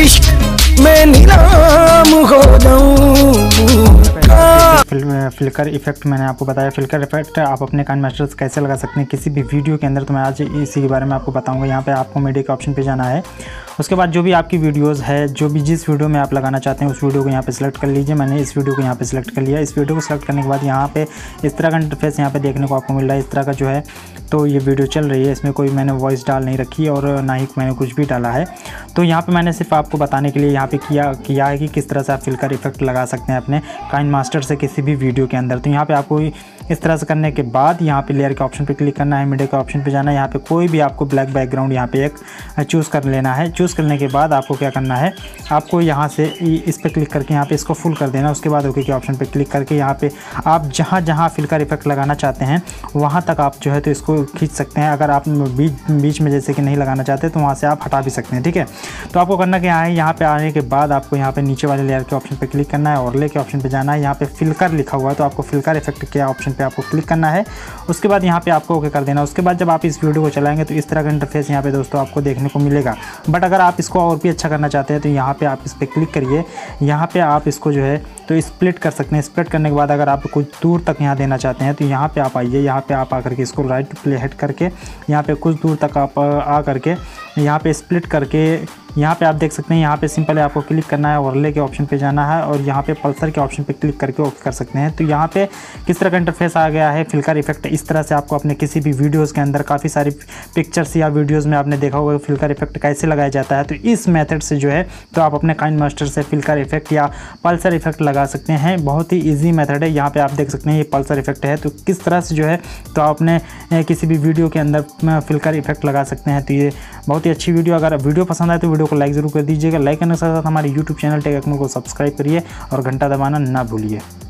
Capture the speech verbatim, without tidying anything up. इश्क में नीलाम हो जाऊं। फिल्कर इफेक्ट मैंने आपको बताया, फिल्कर इफेक्ट आप अपने काइन मास्टर्स कैसे लगा सकते हैं किसी भी वीडियो के अंदर, तो मैं आज इसी के बारे में आपको बताऊंगा। यहाँ पे आपको मीडिया के ऑप्शन पे जाना है, उसके बाद जो भी आपकी वीडियोस है, जो भी जिस वीडियो में आप लगाना चाहते हैं उस वीडियो को यहाँ पे सिलेक्ट कर लीजिए। मैंने इस वीडियो को यहाँ पे सिलेक्ट कर लिया। इस वीडियो को सिलेक्ट करने के बाद यहाँ पे इस तरह का इंटरफेस यहाँ पे देखने को आपको मिल रहा है, इस तरह का जो है। तो ये वीडियो चल रही है, इसमें कोई मैंने वॉइस डाल नहीं रखी और ना ही मैंने कुछ भी डाला है। तो यहाँ पे मैंने सिर्फ आपको बताने के लिए यहाँ पे किया किया है कि किस तरह से आप फिल्कर इफेक्ट लगा सकते हैं अपने काइन मास्टर से किसी भी वीडियो के अंदर। तो यहाँ पे आपको इस तरह से करने के बाद यहाँ पे लेयर के ऑप्शन पे क्लिक करना है, मीडिया के ऑप्शन पे जाना है। यहाँ पे कोई भी आपको ब्लैक बैकग्राउंड यहाँ पे एक चूज़ कर लेना है। चूज़ करने के बाद आपको क्या करना है, आपको यहाँ से इस पर क्लिक करके यहाँ पे इसको फुल कर देना। उसके बाद ओके के ऑप्शन पे क्लिक करके यहाँ पे आप जहाँ जहाँ फिल्कर इफेक्ट लगाना चाहते हैं वहाँ तक आप जो है तो इसको खींच सकते हैं। अगर आप बीच बीच में जैसे कि नहीं लगाना चाहते तो वहाँ से आप हटा भी सकते हैं, ठीक है। तो आपको करना क्या है, यहाँ पर आने के बाद आपको यहाँ पर नीचे वाले लेयर के ऑप्शन पर क्लिक करना है और ले के ऑप्शन पर जाना है। यहाँ पर फिल्कर लिखा हुआ है तो आपको फिल्कर इफेक्ट के ऑप्शन पे आपको क्लिक करना है। उसके बाद यहाँ पे आपको ओके कर देना। उसके बाद जब आप इस वीडियो को चलाएंगे तो इस तरह का इंटरफेस यहाँ पे दोस्तों आपको देखने को मिलेगा। बट अगर आप इसको और भी अच्छा करना चाहते हैं तो यहाँ पे आप इस पर क्लिक करिए। यहाँ पे आप इसको जो है तो स्प्लिट कर सकते हैं। स्प्लिट करने के बाद अगर आप कुछ दूर तक यहाँ देना चाहते हैं तो यहाँ पर आप आइए। यहाँ पर आप आकर के इसको राइट प्ले हेड करके यहाँ पर कुछ दूर तक आप आ करके यहाँ पर स्प्लिट करके यहाँ पे आप देख सकते हैं। यहाँ पे सिंपल है, आपको क्लिक करना है, ओरले के ऑप्शन पे जाना है और यहाँ पे पल्सर के ऑप्शन पे क्लिक करके ओके कर सकते हैं। तो यहाँ पे किस तरह का इंटरफेस आ गया है फिल्कर इफेक्ट। इस तरह से आपको अपने किसी भी वीडियोस के अंदर काफ़ी सारी पिक्चर्स या वीडियोस में आपने देखा होगा फिल्कर इफेक्ट कैसे लगाया जाता है। तो इस मेथड से जो है तो आप अपने काइन मास्टर से फिल्कर इफेक्ट या पल्सर इफेक्ट लगा सकते हैं। बहुत ही ईजी मेथड है। यहाँ पर आप देख सकते हैं ये पल्सर इफेक्ट है। तो किस तरह से जो है तो आप अपने किसी भी वीडियो के अंदर फिल्कर इफेक्ट लगा सकते हैं। तो ये बहुत ही अच्छी वीडियो, अगर वीडियो पसंद आए तो वीडियो को लाइक जरूर कर दीजिएगा। लाइक करने के साथ साथ हमारे यूट्यूब चैनल टेक अकमल को सब्सक्राइब करिए और घंटा दबाना ना भूलिए।